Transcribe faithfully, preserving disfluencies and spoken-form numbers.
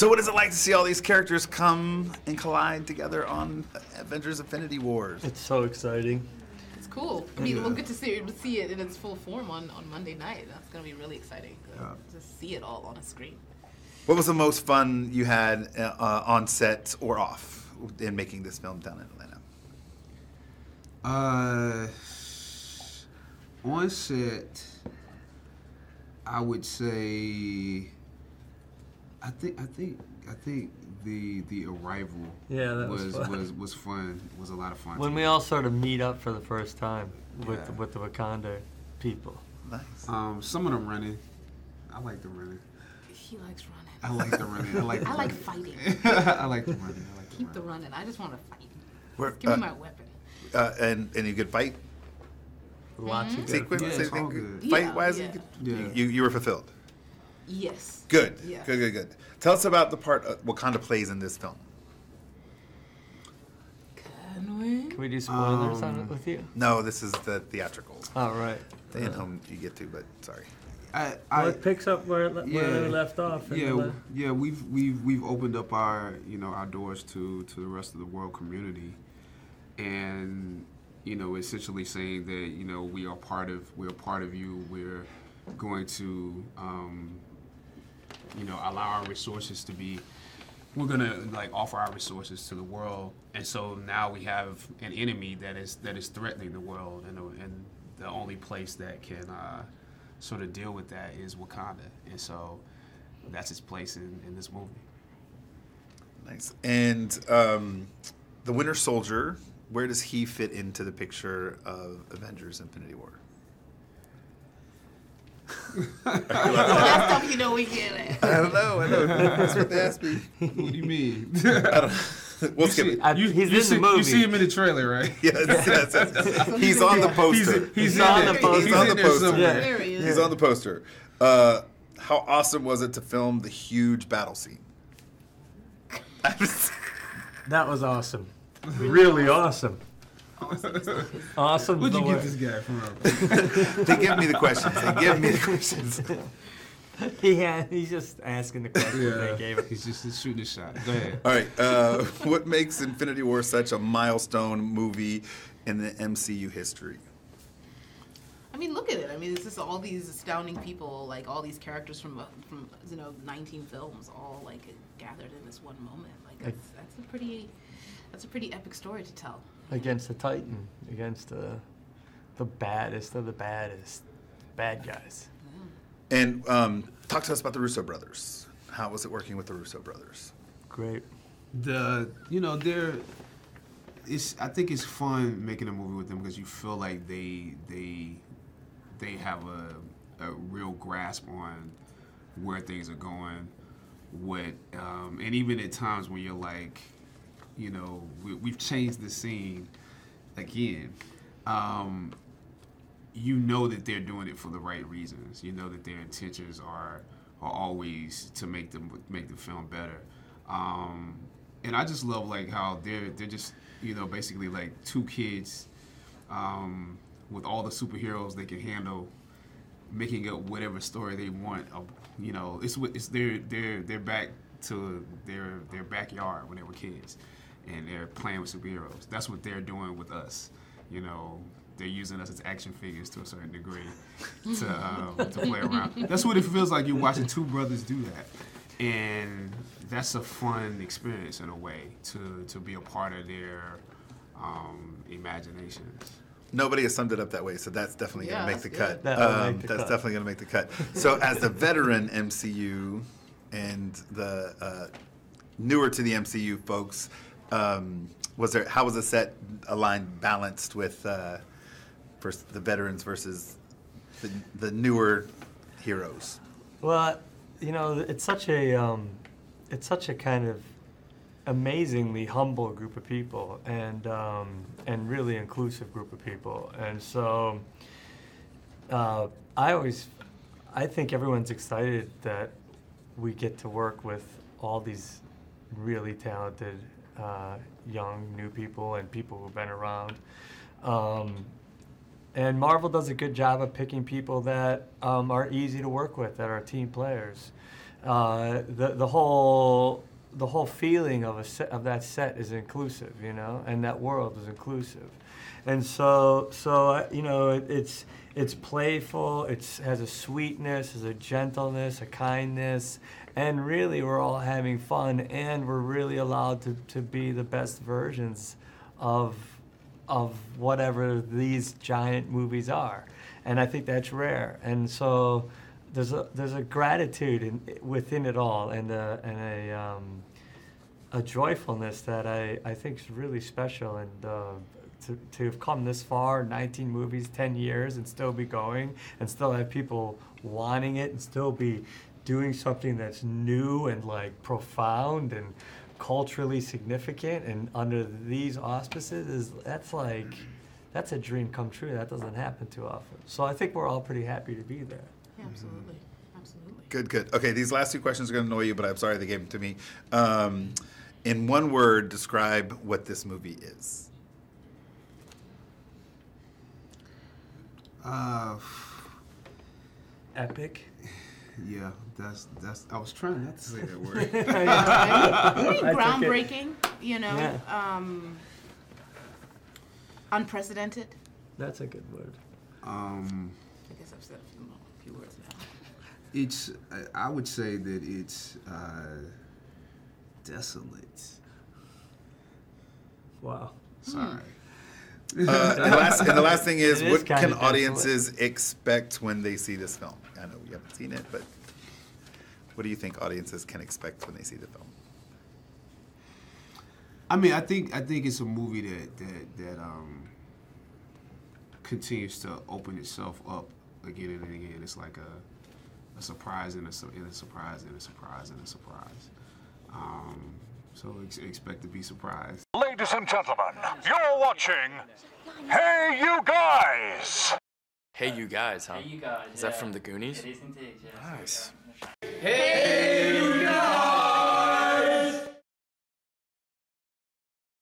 So what is it like to see all these characters come and collide together on Avengers Infinity War? It's so exciting. It's cool. I mean, yeah. We'll get to see, we'll see it in its full form on, on Monday night. That's going to be really exciting to yeah. just see it all on a screen. What was the most fun you had uh, on set or off in making this film down in Atlanta? Uh, on set, I would say, I think, I think, I think the the arrival yeah, that was was fun. was was fun. It was a lot of fun. When we all sort of meet up for the first time with yeah. the, with the Wakanda people. Nice. Um, some of them running. I like them running. He likes running. I like the running. I like. The I running. like fighting. I like the running. I like the Keep running. the running. I just want to fight. Where, Give uh, me my weapon. Uh, and and you could fight. Lots mm-hmm. of sequence. Yeah, it's all good. Fight yeah, wise, yeah. you, yeah. you you were fulfilled. Yes. Good. Yeah. Good. Good. Good. Tell us about the part uh, Wakanda plays in this film. Can we? Can we do spoilers um, on it with you? No, this is the theatrical. All right. They at home you get to, but sorry. I, I, well, it picks up where it le- yeah, where they left off. Yeah, the... yeah, we've we've we've opened up our you know our doors to, to the rest of the world community, and you know essentially saying that you know we are part of we are part of you. We're going to um, you know allow our resources to be. We're gonna like offer our resources to the world, and so now we have an enemy that is that is threatening the world, and and the only place that can. Uh, sort of deal with that is Wakanda. And so that's its place in, in this movie. Nice. And um, the Winter Soldier, where does he fit into the picture of Avengers Infinity War? That's stuff you know we get it. I don't know, I know. That's what they asked me. What do you mean? I don't We'll you skip see, it. I, he's you in see, the movie. You see him in the trailer, right? Yes, yes, yes, yes. He's on the poster. He's, he's, he's on the poster. He's on the poster. Yeah. He he's on the poster. Uh, how awesome was it to film the huge battle scene? That was awesome. Really awesome. Awesome. Where'd you get this guy from? They give me the questions. They give me the questions. He had, he's just asking the question yeah. they gave him. He's just shooting his shot. Go ahead. All right. Uh, what makes Infinity War such a milestone movie in the M C U history? I mean, look at it. I mean, it's just all these astounding people, like all these characters from, from you know, nineteen films, all like gathered in this one moment. Like that's, that's a pretty, that's a pretty epic story to tell. Against the Titan, against the, the baddest of the baddest, bad guys. And um, talk to us about the Russo brothers. How was it working with the Russo brothers? Great. The you know they're it's I think it's fun making a movie with them because you feel like they they they have a a real grasp on where things are going. What um, and even at times when you're like, you know, we, we've changed the scene again. Um, You know that they're doing it for the right reasons. You know that their intentions are are always to make them make the film better. Um, and I just love like how they're they're just you know basically like two kids um, with all the superheroes they can handle, making up whatever story they want. Uh, you know, it's it's their their their back to their their backyard when they were kids, and they're playing with superheroes. That's what they're doing with us. You know. They're using us as action figures to a certain degree to um, to play around. That's what it feels like. You're watching two brothers do that, and that's a fun experience in a way to to be a part of their um, imaginations. Nobody has summed it up that way, so that's definitely yeah, gonna make the good. cut. Um, make the that's cut. definitely gonna make the cut. So, as the veteran M C U and the uh, newer to the M C U folks, um, was there how was the set aligned, balanced with? Uh, Versus the veterans versus the, the newer heroes. Well, you know, it's such a um, it's such a kind of amazingly humble group of people, and um, and really inclusive group of people. And so, uh, I always, I think everyone's excited that we get to work with all these really talented uh, young new people and people who've been around. Um, And Marvel does a good job of picking people that um, are easy to work with, that are team players. uh, the the whole the whole feeling of a set, of that set is inclusive, you know, and that world is inclusive, and so so you know it, it's it's playful. It has a sweetness, has a gentleness, a kindness, and really we're all having fun, and we're really allowed to, to be the best versions of of whatever these giant movies are, and I think that's rare. And so there's a there's a gratitude in, within it all, and a and a um, a joyfulness that I, I think is really special. And uh, to to have come this far, nineteen movies, ten years, and still be going, and still have people wanting it, and still be doing something that's new and like profound and culturally significant, and under these auspices, is that's like that's a dream come true. That doesn't happen too often. So I think we're all pretty happy to be there. Absolutely, absolutely. Good, good. Okay, these last two questions are going to annoy you, but I'm sorry they gave them to me. Um, in one word, describe what this movie is. Uh, Epic. Yeah, that's that's. I was trying not to say that word. Groundbreaking, you know. Yeah. Um, unprecedented. That's a good word. Um, I guess I've said a few more. Words now. It's, I would say that it's uh, desolate. Wow. Sorry. Mm. Uh, and, the last, and the last thing is, is what can audiences desolate. expect when they see this film? I know we haven't seen it, but what do you think audiences can expect when they see the film? I mean, I think I think it's a movie that that that um, continues to open itself up. Again and again, it's like a, a surprise and a, and a surprise and a surprise and a surprise. Um, so ex- expect to be surprised. Ladies and gentlemen, you're watching Hey You Guys! Hey You Guys, huh? Hey You Guys. Is that yeah. from the Goonies? It is indeed, yeah. Nice. Hey!